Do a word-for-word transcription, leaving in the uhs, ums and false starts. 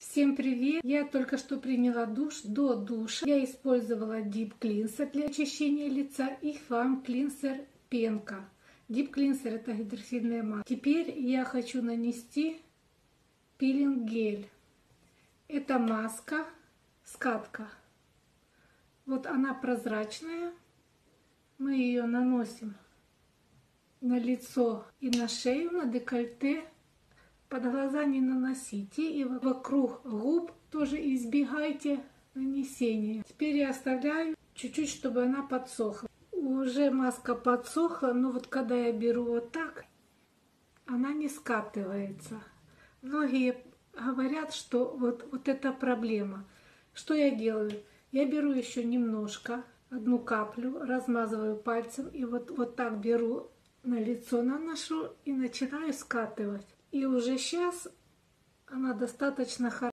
Всем привет! Я только что приняла душ. До душа я использовала дип-клинсер для очищения лица и фам-клинсер пенка. Дип-клинсер — это гидрохидная маска. Теперь я хочу нанести пилинг гель. Это маска скатка. Вот она прозрачная. Мы ее наносим на лицо и на шею, на декольте. Под глаза не наносите, и вокруг губ тоже избегайте нанесения. Теперь я оставляю чуть-чуть, чтобы она подсохла. Уже маска подсохла, но вот когда я беру вот так, она не скатывается. Многие говорят, что вот, вот это проблема. Что я делаю? Я беру еще немножко, одну каплю, размазываю пальцем, и вот, вот так беру на лицо, наношу и начинаю скатывать. И уже сейчас она достаточно хорошая.